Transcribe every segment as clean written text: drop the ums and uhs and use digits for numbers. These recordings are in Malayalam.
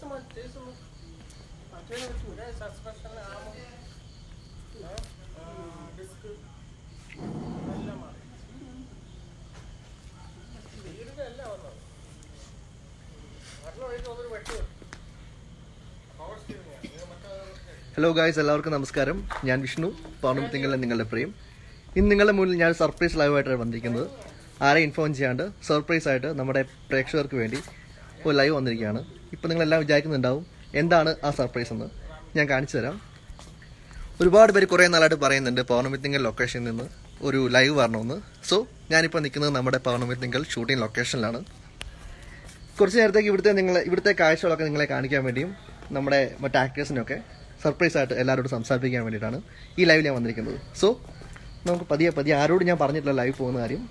ഹലോ ഗായ്സ്, എല്ലാവർക്കും നമസ്കാരം. ഞാൻ വിഷ്ണു, പൗർണ്ണമിത്തിങ്കൾ നിങ്ങളുടെ പ്രിയം. ഇന്ന് നിങ്ങളുടെ മുന്നിൽ ഞാൻ സർപ്രൈസ് ലൈവായിട്ടാണ് വന്നിരിക്കുന്നത്. ആരെയും ഇൻഫോം ചെയ്യാണ്ട് സർപ്രൈസായിട്ട് നമ്മുടെ പ്രേക്ഷകർക്ക് വേണ്ടി ഒരു ലൈവ് വന്നിരിക്കുകയാണ്. ഇപ്പോൾ നിങ്ങളെല്ലാം വിചാരിക്കുന്നുണ്ടാവും എന്താണ് ആ സർപ്രൈസ് എന്ന്. ഞാൻ കാണിച്ചു തരാം. ഒരുപാട് പേര് കുറേ നാളായിട്ട് പറയുന്നുണ്ട് പൗർണ്ണമിത്തിങ്കൾ ലൊക്കേഷനിൽ നിന്ന് ഒരു ലൈവ് വരണമെന്ന്. സോ ഞാനിപ്പോൾ നിൽക്കുന്നത് നമ്മുടെ പൗർണ്ണമിത്തിങ്കൾ ഷൂട്ടിംഗ് ലൊക്കേഷനിലാണ്. കുറച്ച് നേരത്തേക്ക് ഇവിടുത്തെ കാഴ്ചകളൊക്കെ നിങ്ങളെ കാണിക്കാൻ വേണ്ടിയും നമ്മുടെ മറ്റ് ആക്ടേഴ്സിനൊക്കെ സർപ്രൈസായിട്ട് എല്ലാവരോടും സംസാരിപ്പിക്കാൻ വേണ്ടിയിട്ടാണ് ഈ ലൈവിൽ ഞാൻ വന്നിരിക്കുന്നത്. സോ നമുക്ക് പതിയെ പതിയെ, ആരോട് ഞാൻ പറഞ്ഞിട്ടില്ല ലൈവ് പോകുന്ന കാര്യം.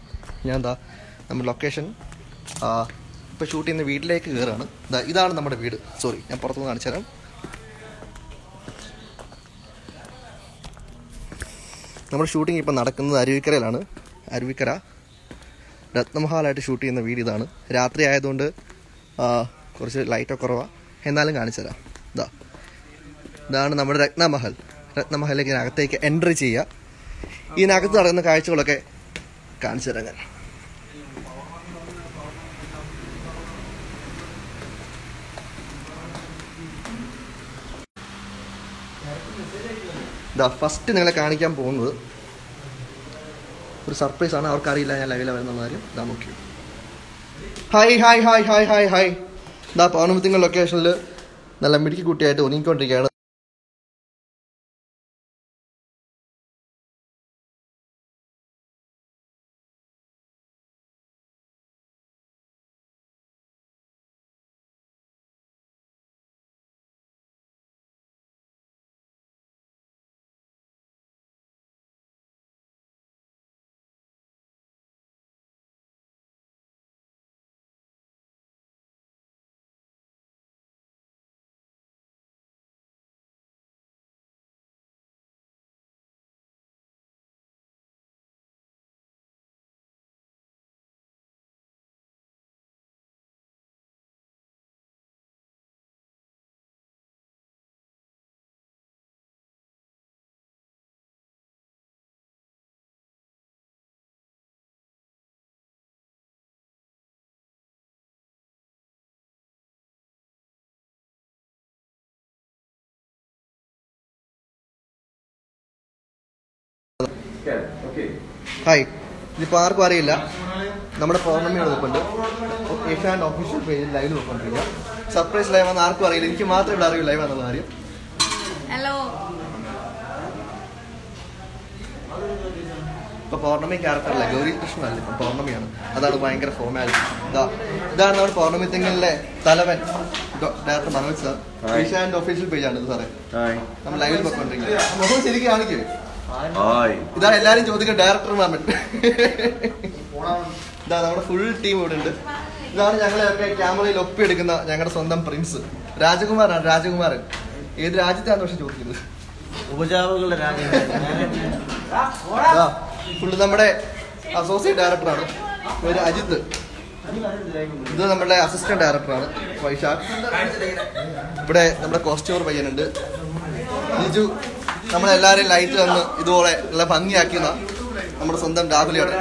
ഞാൻ എന്താ നമ്മുടെ ലൊക്കേഷൻ ഇപ്പോൾ ഷൂട്ട് ചെയ്യുന്ന വീട്ടിലേക്ക് കയറുകയാണ്. ഇതാണ് നമ്മുടെ വീട്. സോറി, ഞാൻ പുറത്തുനിന്ന് കാണിച്ചു തരാം. നമ്മുടെ ഷൂട്ടിംഗ് ഇപ്പം നടക്കുന്നത് അരുവിക്കരയിലാണ്. അരുവിക്കര രത്നമഹാലായിട്ട് ഷൂട്ട് ചെയ്യുന്ന വീട് ഇതാണ്. രാത്രി ആയതുകൊണ്ട് കുറച്ച് ലൈറ്റൊക്കെ കുറവാണ്, എന്നാലും കാണിച്ചു തരാം. ഇതാണ് നമ്മുടെ രത്നമഹൽ. രത്നമഹലിലേക്ക് ഇതിനകത്തേക്ക് എൻട്രി ചെയ്യുക. ഇതിനകത്ത് നടക്കുന്ന കാഴ്ചകളൊക്കെ കാണിച്ചു തരാം ഞാൻ. ഇതാ ഫസ്റ്റ് നിങ്ങളെ കാണിക്കാൻ പോകുന്നത് ഒരു സർപ്രൈസാണ്. അവർക്കറിയില്ല ഞാൻ ലൈവില വരുന്ന കാര്യം. ഇതാ നോക്കി. Hi hi hi hi hi hi. ഇതാ പൗർണ്ണമിത്തിങ്കൾ ലൊക്കേഷനിൽ നല്ല മിടുക്കി കുട്ടിയായിട്ട് ഒതുങ്ങിക്കൊണ്ടിരിക്കുകയാണ്. ഹായ്, ഇതിപ്പോൾ ആർക്കും അറിയില്ല നമ്മുടെ പൗർണ്ണമി വെപ്പുണ്ട്. ഏഷ്യാനെറ്റ് ഓഫീഷ്യൽ പേജിൽ ലൈവ് വെക്കൊണ്ടിരിക്കുക. സർപ്രൈസ് ലൈവ് ആണെന്ന് ആർക്കും അറിയില്ല, എനിക്ക് മാത്രമേ ഇവിടെ അറിയൂ ലൈവ് ആണെന്നുള്ള കാര്യം. ഹലോ, ഇപ്പോൾ പൗർണ്ണമി ക്യാരക്ടറല്ല, ഗൗരികൃഷ്ണനല്ല, ഇപ്പം പൗർണ്ണമിയാണ്. അതാണ് ഭയങ്കര ഫോമാലിറ്റി. ഇതാണ് നമ്മുടെ പൗർണ്ണമിത്തിങ്കളിലെ തലവൻ director Manoj sir. Asianet official പേജാണ് ഇത് സാറേ. നമ്മൾ ലൈവിൽ വെക്കൊണ്ടിരിക്കുക. ശരിക്കും കാണിക്കേ, ഇതാണ് എല്ലാരും ചോദിക്കുന്നത് ഡയറക്ടർ മാമൻ. ഇതാ നമ്മുടെ ഫുൾ ടീം ഇവിടെ ഉണ്ട്. ഇതാണ് ഞങ്ങളെയൊക്കെ ക്യാമറയിൽ ഒപ്പിയെടുക്കുന്ന ഞങ്ങളുടെ സ്വന്തം പ്രിൻസ് രാജകുമാറാണ്. രാജകുമാരൻ ഏത് രാജ്യത്താണ് പക്ഷെ ചോദിക്കുന്നത്? ഉപജാപകളുടെ രാജ്യം. ഫുള്ള് നമ്മുടെ അസോസിയേറ്റ് ഡയറക്ടറാണ് ഒരു അജിത്ത്. ഇത് നമ്മുടെ അസിസ്റ്റന്റ് ഡയറക്ടറാണ് വൈശാഖ്. ഇവിടെ നമ്മുടെ കോസ്റ്റ്യൂമർ പയ്യനുണ്ട് ജിജു. നമ്മളെല്ലാവരെയും ലൈറ്റ് വന്ന് ഇതുപോലെ നല്ല ഭംഗിയാക്കിയതാ നമ്മുടെ സ്വന്തം രാഹുലിയാണ്.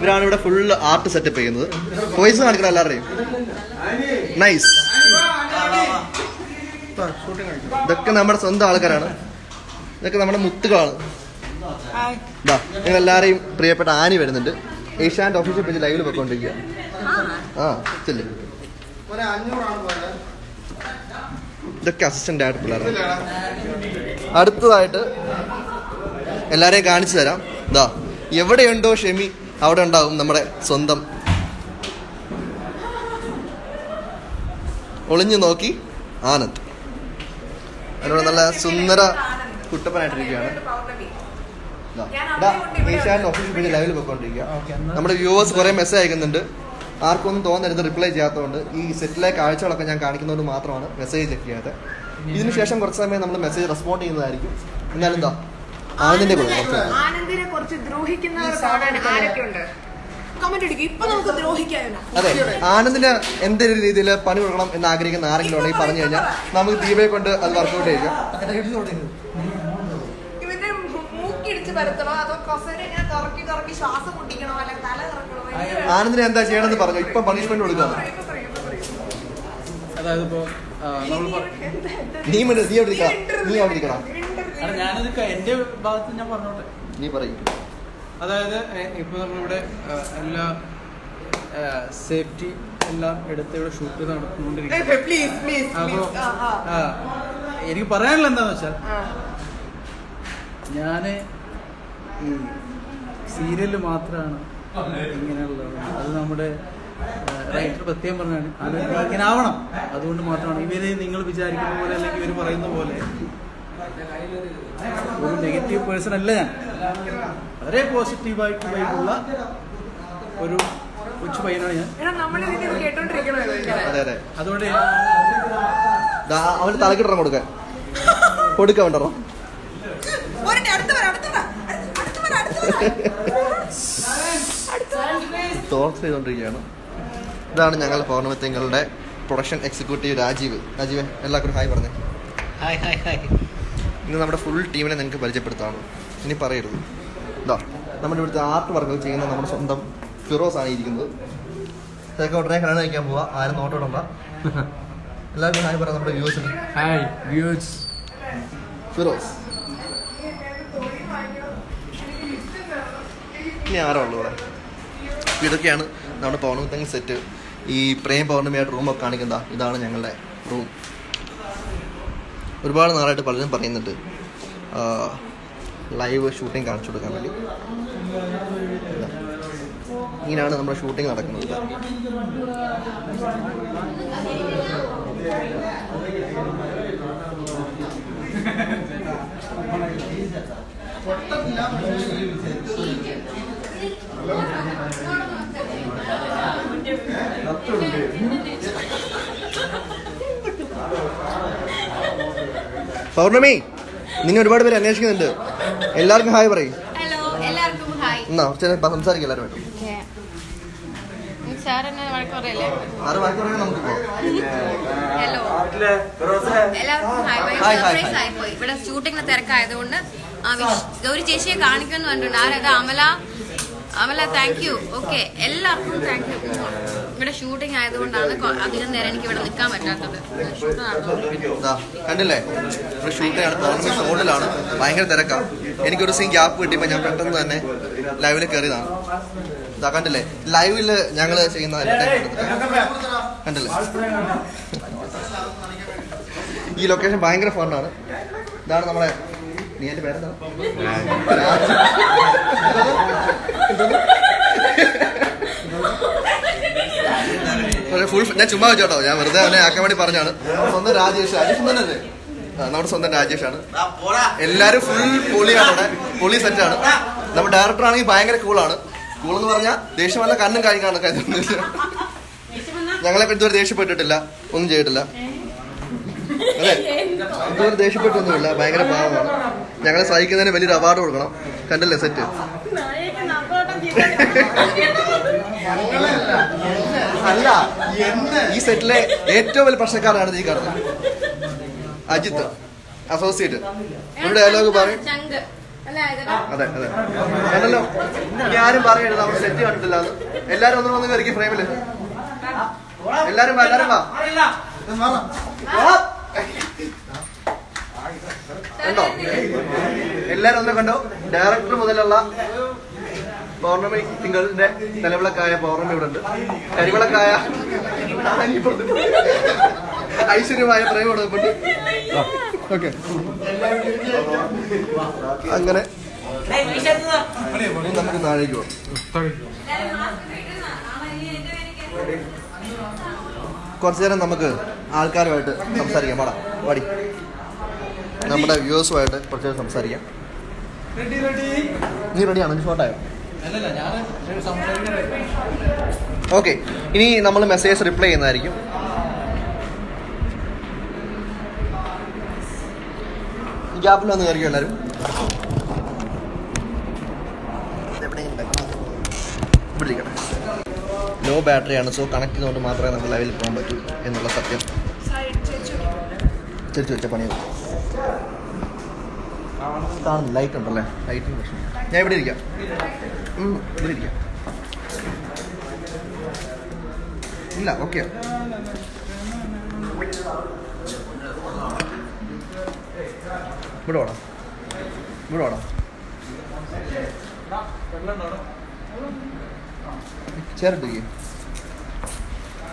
ഇവരാണ് ഇവിടെ ഫുള്ള് ആർട്ട് സെറ്റപ്പ് ചെയ്യുന്നത്. വോയിസ് കാണിക്കണം എല്ലാവരുടെയും. നൈസ്. ഇതൊക്കെ നമ്മുടെ സ്വന്തം ആൾക്കാരാണ്. ഇതൊക്കെ നമ്മുടെ മുത്തുകളാണ്. ഇതാ നിങ്ങളെല്ലാവരെയും പ്രിയപ്പെട്ട ആനി വരുന്നുണ്ട്. ഏഷ്യാനെറ്റ് ഓഫീഷ്യൽ പേജ് ലൈവിൽ പോയിക്കൊണ്ടിരിക്കുക. ആ ചെല്ലു. ഇതൊക്കെ അസിസ്റ്റന്റ് ആയിട്ട് പിള്ളേരാണ്. അടുത്തതായിട്ട് എല്ലാവരെയും കാണിച്ചു തരാം. ഇതാ എവിടെയുണ്ടോ ഷെമി അവിടെ ഉണ്ടാവും നമ്മുടെ സ്വന്തം. ഒളിഞ്ഞു നോക്കി ആനന്ദ്. അതിനോട് നല്ല സുന്ദര കുട്ടപ്പനായിട്ടിരിക്കുകയാണ്. ഏഷ്യാനെറ്റ് ഓഫീഷ്യൽ പേജ് ലൈവിൽ പോയിക്കൊണ്ടിരിക്കുക. നമ്മുടെ വ്യൂവേഴ്സ് കുറേ മെസ്സേജ് അയക്കുന്നുണ്ട്. ആർക്കൊന്നും തോന്നരുത് റിപ്ലൈ ചെയ്യാത്തതുകൊണ്ട്. ഈ സെറ്റിലെ കാഴ്ചകളൊക്കെ ഞാൻ കാണിക്കുന്നതുകൊണ്ട് മാത്രമാണ് മെസ്സേജ് ചെക്ക് ചെയ്യാതെ. ഇതിനുശേഷം കുറച്ച് സമയം നമ്മൾ മെസ്സേജ് റെസ്പോണ്ട് ചെയ്യുന്നതായിരിക്കും. എന്നാലും എന്താ ആനന്ദിന്റെ അതെ, ആനന്ദിന് എന്തെങ്കിലും രീതിയിൽ പണി കൊടുക്കണം എന്ന് ആഗ്രഹിക്കുന്ന ആരെങ്കിലും ഉണ്ടെങ്കിൽ പറഞ്ഞു കഴിഞ്ഞാൽ നമുക്ക് ദീപയെ കൊണ്ട് അത് വർക്ക്ഔട്ട് ചെയ്യാം. ആനന്ദിന് എന്താ ചെയ്യണമെന്ന് പറഞ്ഞു ഇപ്പൊ പണിഷ്മെന്റ് കൊടുക്കാം. എന്റെ ഭാഗത്ത് ഞാൻ പറഞ്ഞോട്ടെ, നീ പറയും. അതായത് ഇപ്പോൾ നമ്മളിവിടെ എല്ലാ സേഫ്റ്റി എല്ലാം എടുത്ത് ഇവിടെ ഷൂട്ട് നടന്നുകൊണ്ടിരിക്കുന്നത്. അപ്പോൾ എനിക്ക് പറയാനുള്ള എന്താന്ന് വെച്ചാൽ, ഞാൻ ഈ സീരിയല് മാത്രമാണ് ഇങ്ങനെയുള്ളത്. അത് നമ്മുടെ റൈറ്റർ പ്രത്യേകം പറഞ്ഞാണ്, അത് ഇങ്ങനെ ആവണം. അതുകൊണ്ട് മാത്രമാണ് ഇവര് നിങ്ങൾ വിചാരിക്കുന്ന പോലെ അല്ലെങ്കിൽ ഇവർ പറയുന്ന പോലെ ഒരു നെഗറ്റീവ് പേഴ്സൺ അല്ല ഞാൻ. വളരെ പോസിറ്റീവായിട്ട് വൈബുള്ള ഒരു കൊച്ചു പയ്യനാണ് ഞാൻ. അതുകൊണ്ട് അവന് തലക്കിടണം കൊടുക്കണ്ടോ. തോർത്ത് ചെയ്തോണ്ടിരിക്കുകയാണ്. ഇതാണ് ഞങ്ങൾ പൗർണ്ണമിത്തിങ്കളുടെ പ്രൊഡക്ഷൻ എക്സിക്യൂട്ടീവ് രാജീവ്. രാജീവൻ എല്ലാവർക്കും ഹായ് പറഞ്ഞേ. Hi hi hi. ഇന്ന് നമ്മുടെ ഫുൾ ടീമിനെ നിങ്ങൾക്ക് പരിചയപ്പെടുത്താണോ? ഇനി പറയരുത്. ഇതാ നമ്മുടെ ഇവിടുത്തെ ആർട്ട് വർക്കുകൾ ചെയ്യുന്ന നമ്മുടെ സ്വന്തം ഫിറോസ് ആണ് ഇരിക്കുന്നത്. ഇതൊക്കെ ഉടനെ കല്യാണം കഴിക്കാൻ പോവാ, ആരും നോട്ടോടണ്ട. എല്ലാവർക്കും ഹായ് പറയാം നമ്മുടെ വ്യൂവേഴ്സിന്. Hi viewers. ഫിറോസ് ഇനി ആരോ ഉള്ളു ഇവിടെ. ഇതൊക്കെയാണ് നമ്മുടെ പൗർണ്ണമിത്തിങ്കൾ സെറ്റ്. ഈ പ്രേം പൗർണ്ണമിയായിട്ട് റൂമൊക്കെ കാണിക്കുന്ന ഇതാണ് ഞങ്ങളുടെ റൂം. ഒരുപാട് നാളായിട്ട് പലരും പറയുന്നുണ്ട് ലൈവ് ഷൂട്ടിംഗ് കാണിച്ചു കൊടുക്കാൻ വേണ്ടി. ഇങ്ങനെയാണ് നമ്മുടെ ഷൂട്ടിംഗ് നടക്കുന്നത്. പൗർണ്ണമി, നിന്നെ ഒരുപാട് പേര് അന്വേഷിക്കുന്നുണ്ട്. എല്ലാവർക്കും ഹായ് പറയും. സംസാരിക്കും എല്ലാവരും. ഇവിടെ ഷൂട്ടിംഗിന് തിരക്കായതുകൊണ്ട് ഒരു ചേച്ചിയെ കാണിക്കുമെന്ന് കണ്ടിട്ടുണ്ട്. ആരത്? Amala. Amala, thank you. Okay, എല്ലാവർക്കും താങ്ക് യു. ഇവിടെ ഷൂട്ടിംഗ് ആയതുകൊണ്ടാണ് അധികം നേരം എനിക്ക് ഇവിടെ നിൽക്കാൻ പറ്റാത്തത്. കണ്ടില്ലേ, ഇവിടെ ഷൂട്ടിംഗ് ഷോട്ടിലാണ്, ഭയങ്കര തിരക്കാണ്. എനിക്കൊരു സീൻ ഗ്യാപ്പ് കിട്ടിയപ്പോൾ ഞാൻ പെട്ടെന്ന് തന്നെ ലൈവില് കയറിയതാണ്. ഇതാ കണ്ടില്ലേ, ലൈവില് ഞങ്ങള് ചെയ്യുന്ന കണ്ടില്ലേ. ഈ ലൊക്കേഷൻ ഭയങ്കര ഫണ്ണാണ്. ഇതാണ് നമ്മളെ, നീ എന്റെ പേരെന്താ? ഫുൾ ഞാൻ ചുമ്മാ വെച്ചോട്ടോ, ഞാൻ വെറുതെ അവനെ ആക്കാൻ വേണ്ടി പറഞ്ഞാണ്. സ്വന്തം രാജേഷ്, അല്ലേ നമ്മുടെ സ്വന്തം രാജേഷാണ്. എല്ലാരും ഫുൾ പൊളിയാണ് അവിടെ, പൊളി സെറ്റാണ്. നമ്മുടെ ഡയറക്ടർ ആണെങ്കിൽ ഭയങ്കര കൂളാണ്. കൂളെന്ന് പറഞ്ഞാൽ ദേഷ്യമല്ല, കണ്ണും കാണിക്കാണ്. ഞങ്ങളെ ഇതുവരെ ദേഷ്യപ്പെട്ടിട്ടില്ല, ഒന്നും ചെയ്തിട്ടില്ല. അതെ, ഇതുവരെ ദേഷ്യപ്പെട്ടൊന്നുമില്ല. ഭയങ്കര പാവമാണ്. ഞങ്ങളെ സഹിക്കുന്നതിന് വലിയൊരു അവാർഡ് കൊടുക്കണം. കണ്ടല്ലേ സെറ്റ്. അല്ല, ഈ സെറ്റിലെ ഏറ്റവും വലിയ പ്രശ്നക്കാരാണ് ഈ കാണുന്നത് അജിത്ത് അസോസിയേറ്റ്. ഒരു ഡയലോഗ് പറയും. അതെ അതെ, അതല്ലോ ആരും പറയരുത്. നമ്മൾ സെറ്റ് കണ്ടിട്ടില്ല. എല്ലാരും ഒന്നും വന്ന് കയറി ഫ്രെയിമില്. എല്ലാരും എല്ലാരും വാ. കണ്ടോ, എല്ലാരും ഒന്നും കണ്ടോ. ഡയറക്ടർ മുതലുള്ള പൗർണ്ണമിത്തിങ്കളിന്റെ നിലവിളക്കായ പൗർണ്ണമി ഇവിടെ ഉണ്ട്. കരിവിളക്കായ ഐശ്വര്യമായ പ്രേമ ഉണ്ട്. ഓക്കെ, അങ്ങനെ നമുക്ക് താഴേക്ക് പോകാം. കുറച്ചു നേരം നമുക്ക് ആൾക്കാരുമായിട്ട് സംസാരിക്കാം. പാടാ പാടി നമ്മുടെ വ്യൂവേഴ്സുമായിട്ട് കുറച്ചു നേരം സംസാരിക്കാം. നീ റെഡിയാണോ? നീ ഷോട്ടായോ? ഓക്കെ, ഇനി നമ്മൾ മെസ്സേജ് റിപ്ലൈ ചെയ്യുന്നതായിരിക്കും. ഗ്യാപ്പിൽ വന്ന് കയറിക്കും എല്ലാവരും. लो बैटरी सो कणक्ट मे लाइव पू सत्यम चुरी पणिया लाइट लाइट या इला ओके ചേർട്ടിക്ക്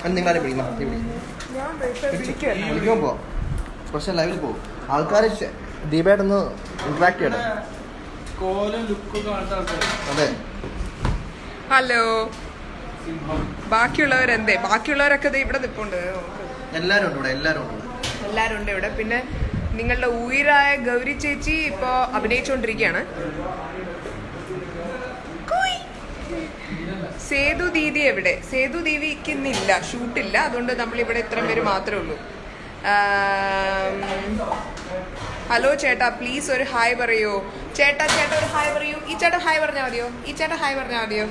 എന്തെങ്കിലും പിടിക്കണം വിളിക്കാൻ പോവാം പക്ഷേ ലൈവിൽ പോകും ആൾക്കാർ ദീപേട്ടൊന്ന് ഇന്ററാക്ട് ചെയ്യണം അതെ ഹലോ ബാക്കിയുള്ളവരെന്തേ ബാക്കിയുള്ളവരൊക്കെ ഇവിടെ നിൽപ്പുണ്ട് എല്ലാവരും ഉണ്ട് ഇവിടെ പിന്നെ നിങ്ങളുടെ ഉയരായ ഗൗരി ചേച്ചി ഇപ്പോൾ അഭിനയിച്ചുകൊണ്ടിരിക്കുകയാണ് സേതു ദീദി എവിടെ സേതു ദീദിക്കുന്നില്ല ഷൂട്ടില്ല അതുകൊണ്ട് നമ്മളിവിടെ ഇത്ര പേര് മാത്രമേ ഉള്ളൂ ഹലോ ചേട്ടാ പ്ലീസ് ഒരു ഹായ് പറയോ ചേട്ടാ ചേട്ടാ ഒരു ഹായ് പറയോ ഈ ചേട്ടാ ഹായ് പറഞ്ഞാൽ മതിയോ ഈ ചേട്ടാ ഹായ് പറഞ്ഞാൽ മതിയോ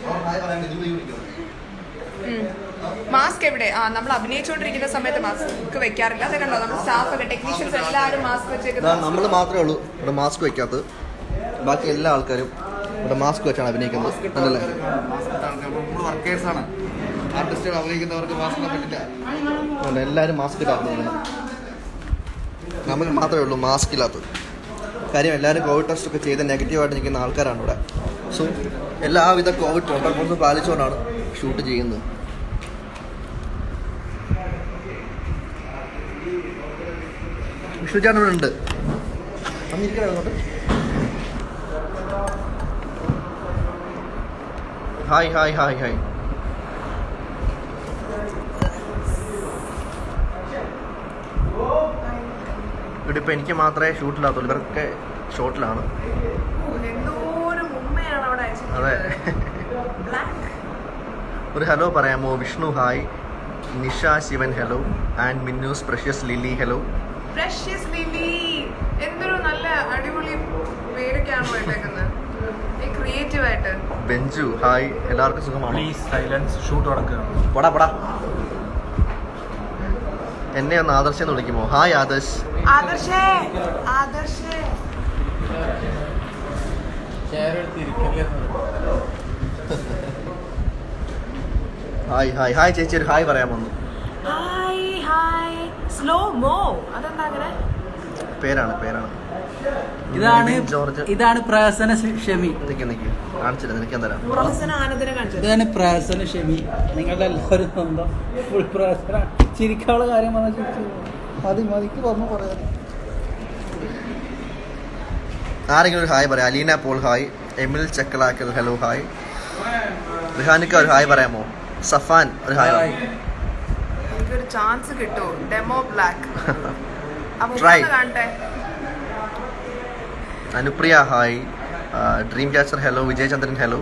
മാസ്ക് എവിടെ ആ നമ്മൾ അഭിനയിച്ചുകൊണ്ടിരിക്കുന്ന സമയത്ത് മാസ്ക് വെക്കാറില്ല അത് കണ്ടോ നമ്മുടെ സ്റ്റാഫൊക്കെ ടെക്നീഷ്യൻസ് എല്ലാവരും മാസ്ക് വെച്ചേക്കുന്നത് നമ്മൾ മാത്രമേ ഉള്ളൂ ഇവിടെ മാസ്ക് വെക്കാത്തത് ബാക്കി എല്ലാ ആൾക്കാരും मास्क वच्चाण कोविड टेस्ट नेगेटिव आल्ക്കാരാണ് सो എല്ലാ വിധ കോവിഡ് പ്രോട്ടോക്കോൾസ് പാലിച്ചുകൊണ്ടാണ് ഷൂട്ട് ചെയ്യുന്നത് हाय हाय हाय हाय इवे षूटिल षोटिल हलो परामो Vishnu hi Nisha Sivan hello and मिन्नूस precious Lily hello precious Lily എന്തൊരു നല്ല അടിപൊളി പേരൊക്കെയാണ് കേൾക്കുന്നത് क्रिएटिव ആയിട്ട് ബെഞ്ചു ഹായ് എല്ലാവർക്കും സുഖമാണോ പ്ലീസ് സൈലൻസ് ഷൂട്ട് നടക്കുക പോടാ പോടാ എന്നെ ഒന്ന് ആദർശം എന്ന് വിളിക്കുമോ ഹായ് ആദർശ് ആദർശേ ആദർശേ ചെയർ എടുത്ത് ഇരിക്കില്ലേ ഹായ് ഹായ് ഹായ് ചേച്ചി ഹായ് പറയാമോ ഹായ് ഹായ് സ്ലോ മോ അതെന്താ അങ്ങനെ പേരാണ് പേരാണ് ഇതാണ് പ്രസന്ന ഷമി കാണിച്ചില്ല നിനക്ക് എന്താ ഇതാണ് പ്രസന്ന ഷമി നിങ്ങളുടെ എല്ലാവരും സ്വന്തം ഫുൾ പ്രസന്ന ചിരിക്കാനുള്ള കാര്യം പറഞ്ഞു മതി മതിക്ക് പറഞ്ഞു പറയാം ആരെങ്കിലും ഒരു ഹായ് പറയാം Aleena Paul hi Emil Chakkalakkal hello hi റിഹാനിക്ക ഒരു ഹായ് പറയാമോ സഫാൻ ഒരു ഹായ് എനിക്കൊരു ചാൻസ് കിട്ടോ ഡെമോ ബ്ലാക്ക് अब try Anupriya hi dream catcher hello Vijay Chandran hello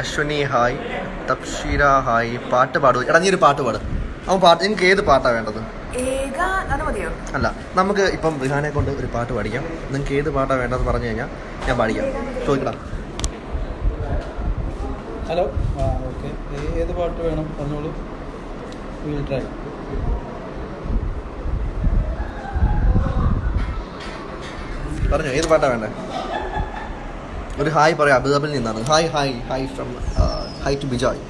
Ashwini hi तपशीरा hi പാട്ട് പാടൂ എടാ നീ ഒരു പാട്ട് പാട് അവ പാട്ട് എനിക്ക് ഏത് പാട്ടാ വേണ്ടത് ഏക അത മതിയോ അല്ല നമുക്ക് ഇപ്പം വിഹാനെ കൊണ്ട് ഒരു പാട്ട് പാടിക്കാം നിങ്ങൾക്ക് ഏത് പാട്ടാ വേണ്ടത് പറഞ്ഞു കഴിഞ്ഞാൽ ഞാൻ പാടിക്കാം ചോദിക്കടാ ഹലോ ഓക്കേ ഏത് പാട്ട് വേണം പറഞ്ഞോളൂ വിൽ ട്രൈ പറഞ്ഞു ഏത് പാട്ടാ വേണ്ടേ ഒരു ഹായ് പറയാ അബുദാബിൽ നിന്നാണ് hi hi hi from hi to Bijoy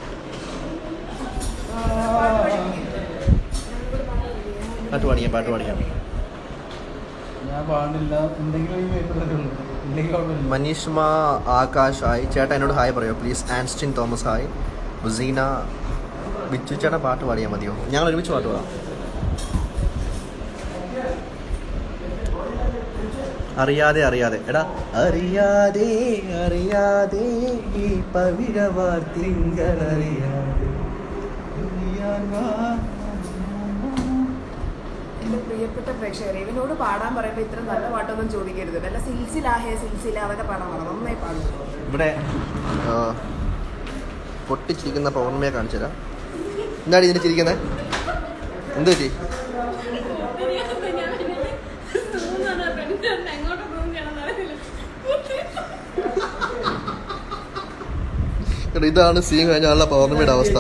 പാട്ട് പാടിക്കാം ഞാൻ പാടില്ല എന്തെങ്കിലും കേൾക്കുന്നുള്ളൂ എന്തെങ്കിലും മനീഷ്മ ആകാശ് ഹായ് ചേട്ടാ എന്നോട് ഹായ് പറയോ പ്ലീസ് ആൻസ്റ്റിൻ തോമസ് ഹായ് ബുസീന ബിച്ചു ചേട്ടാ പാട്ട് പാടിയാൽ മതിയോ ഞങ്ങൾ ഒരുമിച്ച് പാട്ട് പാടാം അറിയാതെ അറിയാതെ എടാ അറിയാതെ അറിയാതെ ഈ പവിഴവാർത്തിങ്കൾ അറിയാതെ എൻ്റെ പ്രിയപ്പെട്ട പ്രേക്ഷകരെ ഇവനോട് പാടാൻ പറയുമ്പോൾ ഇത്ര നല്ല പാട്ടൊന്നും ചോദിക്കരുത് വല്ല സിൽസിലാഹേ സിൽസില അതൊക്കെ പാടാൻ പറ നന്നായി പാടും ഇവിടെ പൊട്ടിച്ചിരിക്കുന്ന പൗർണ്ണമിയെ കാണിച്ചു തരാം എന്താണ് ഇതിന് ചിരിക്കുന്നത് എന്ത് പറ്റി ഇതാണ് സീൻ കഴിഞ്ഞാലുള്ള പൗർണ്ണമിയുടെ അവസ്ഥ.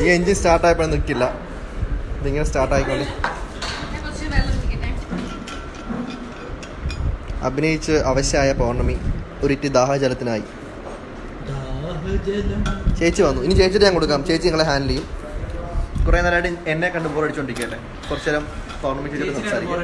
ഈ എൻജിൻ സ്റ്റാർട്ടായപ്പോൾ നിൽക്കില്ല, ഇതിങ്ങനെ സ്റ്റാർട്ടായിക്കോളി. അഭിനയിച്ച് അവശയായ പൗർണ്ണമി ഒരിറ്റി ദാഹജലത്തിനായി. ചേച്ചി വന്നു, ഇനി ചേച്ചിയുടെ ഞാൻ കൊടുക്കാം, ചേച്ചി നിങ്ങളെ ഹാൻഡിൽ ചെയ്യും. കുറേ നേരമായിട്ട് എന്നെ കണ്ട് ബോർ അടിച്ചോണ്ടിരിക്കല്ലേ, കുറച്ചു നേരം പൗർണ്ണമി ചേച്ചിയോട് സംസാരിക്കാം.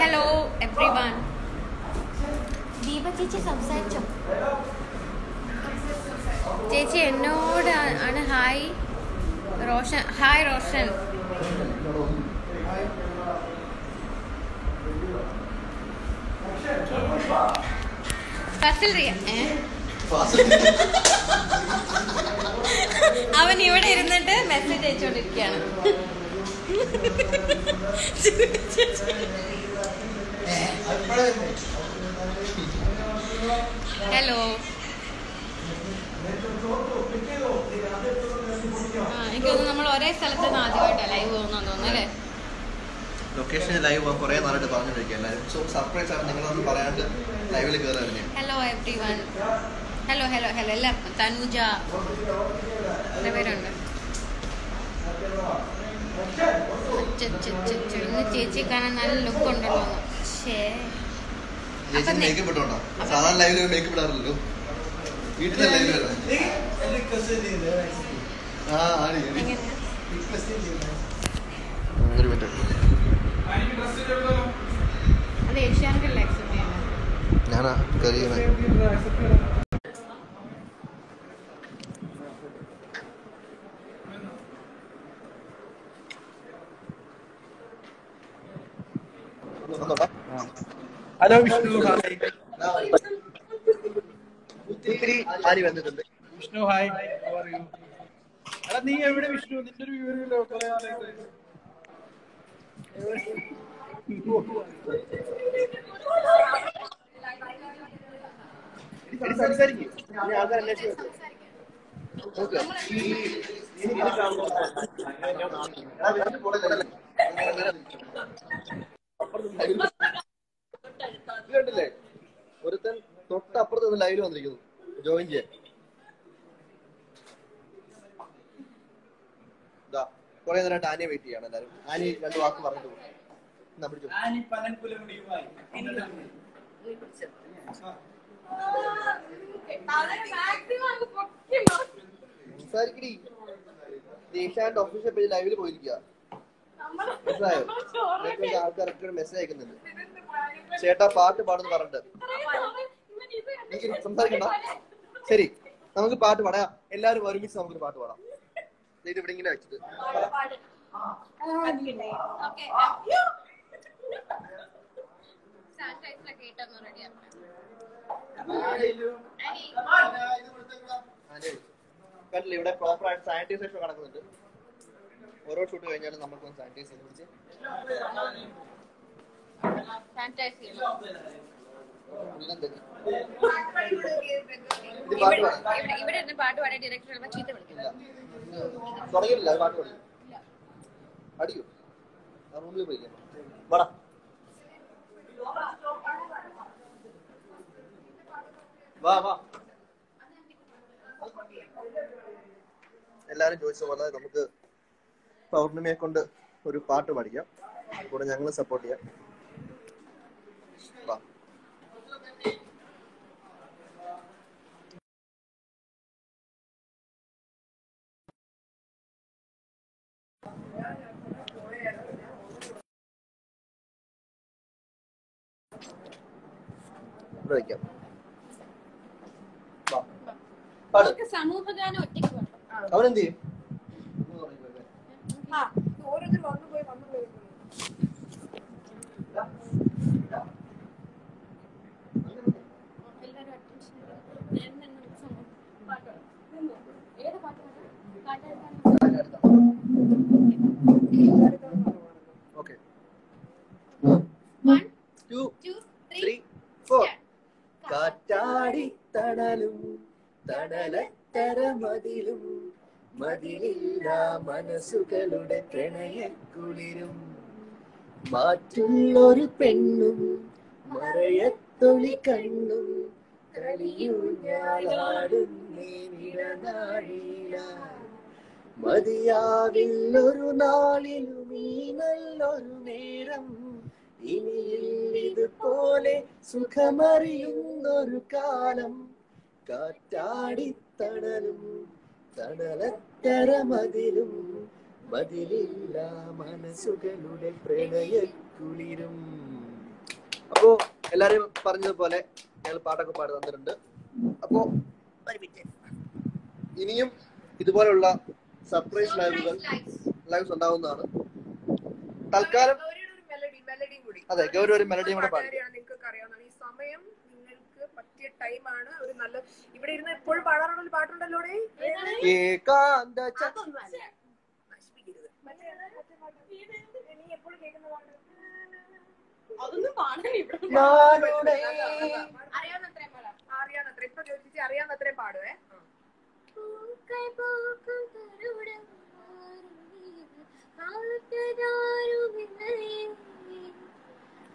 ഹലോ എവ്രിവൺ, ദീപ ചേച്ചി സംസാരിച്ചോ? ചേച്ചി എന്നോട് ആണ് ഹായ് റോഷൻ. ഹായ് റോഷൻ, അവൻ ഇവിടെ ഇരുന്നിട്ട് മെസ്സേജ് അയച്ചോണ്ടിരിക്കുകയാണ്. ഹലോ, എനിക്ക് തോന്നുന്നു നമ്മൾ ഒരേ സ്ഥലത്ത് നിന്ന് ആദ്യമായിട്ടാണ് ലൈവ് പോകുന്നതെന്ന് തോന്നുന്നു അല്ലേ? ലൊക്കേഷനിൽ ലൈവ് പോകാൻ കുറേ നാളായിട്ട് പറഞ്ഞുകൊണ്ടിരിക്കുക എല്ലാവരും. സോ സർപ്രൈസ് ആണ്, നിങ്ങളൊന്നും പറയാണ്ട് ലൈവിൽ കയറാറില്ല. Hello everyone, hello hello hello എല്ലാവർക്കും. തനുജ എൻ്റെ പേരുണ്ട്. ഇന്ന് ചേച്ചി കാണാൻ നല്ല ലുക്ക് ഉണ്ടല്ലോ. Hello Vishnu, hi. പുത്രി ആരി വന്നിട്ടുണ്ട്. Vishnu hi, how are you? അല്ല നീ എവിടെ വിഷ്ണു? നിന്റെ ഒരു വ്യൂവർ ഇല്ല കുറേ ആളായിട്ട്. സംസാരിക്ക്, ഞാൻ ആകെ അന്വേഷിച്ചു. ഓക്കേ, നീ കാണുമോ? എടാ വെറുതെ പോടല്ലേ, ല്ലേ. ഒരുത്തൻ തൊട്ടപ്പുറത്ത് നിന്ന് ലൈവിൽ വന്നിരിക്കുന്നു ജോയിൻ ചെയ്യാൻ. കുറെ നേരമായിട്ട് ആനയെ വെയിറ്റ് ചെയ്യാണ് എല്ലാരും. ആനി രണ്ട് വാക്ക് പറഞ്ഞിട്ട് സംസാരിക്കടി. ദേശാന്റെ ഒഫീഷ്യൽ പേജ് ലൈവിൽ പോയിരിക്കുക മനസ്സിലായോ? ആൾക്കാരൊക്കെ മെസ്സേജ് അയക്കുന്നുണ്ട്, ചേട്ടാ പാട്ട് പാടുന്നു പറഞ്ഞിട്ട് സംസാരിക്കണ്ട. ശരി, നമുക്ക് പാട്ട് പാടാം എല്ലാരും ഒരുമിച്ച്. നമുക്കൊരു പാട്ട് പാടാം. ഇത് ഇവിടെ ഇങ്ങനെ വെച്ചിട്ട് കണ്ടില്ല. ഇവിടെ പ്രോപ്പർ ആയിട്ട് സാനിറ്റൈസേഷൻ നടക്കുന്നുണ്ട്. ഓരോ ഷൂട്ട് കഴിഞ്ഞാലും നമ്മൾക്കൊന്ന് സാനിറ്റൈസ് കുറിച്ച് എല്ലാരും ചോദിച്ച പോലെ നമുക്ക് പൗർണ്ണമിയെ കൊണ്ട് ഒരു പാട്ട് പാടിക്കാം, കൂടെ ഞങ്ങൾ സപ്പോർട്ട് ചെയ്യാം. Bye. Break up. Bye. Bye. സമൂഹഗാനം ഒറ്റയ്ക്ക് പാടും. അവരെന്ത് ചെയ്യും? ഹാ, ഓരോരുത്തർ വന്നു പോയി വന്നു പോയി. Okay. 1 2 3 4 കാറ്റാടി തടലത്തര മതിലും മതിലില്ലാ മനസ്സുകളുടെ പ്രണയക്കുളിരും മാറ്റുള്ളൊരു പെണ്ണും മറയത്തൊളി കണ്ണും കളിയൂഞ്ഞാലാടുന്നേ നിഴനാഴിയാൽ മതിയാവില്ലൊരു നാളിലും ഈ നല്ലൊരു നേരം ഇനിയിൽ ഇതുപോലെ സുഖമറിയുന്നൊരു കാലം കാറ്റാടിത്തണലും തണലത്തര മതിലും മതിലില്ലാ മനസ്സുകളുടെ പ്രണയക്കുളിരും. അപ്പോ എല്ലാരും പറഞ്ഞതുപോലെ ഞങ്ങൾ പാട്ടൊക്കെ പാടി തന്നിട്ടുണ്ട്. അപ്പോ ഇനിയും ഇതുപോലെയുള്ള സർപ്രൈസ് ലൈവ്സ് ഉണ്ടാവുന്നതാണ്. തൽക്കാലം അതെ ഗൗരി ഒരു മെലഡിയും കൂടെ പാടി അറിയാവുന്നത്രയും പാടുവേ.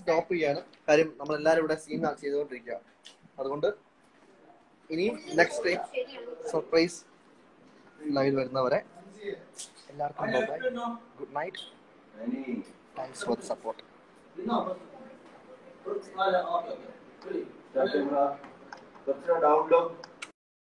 സ്റ്റോപ്പ് ചെയ്യാണ്. കാര്യം നമ്മളെല്ലാരും ഇവിടെ സീൻ ചെയ്തുകൊണ്ടിരിക്കുക. അതുകൊണ്ട് ഇനി നെക്സ്റ്റ് ടൈം സർപ്രൈസ് ലൈവ് വരുന്നവരെ എല്ലാവർക്കും bye bye, good night, thanks for the support. Download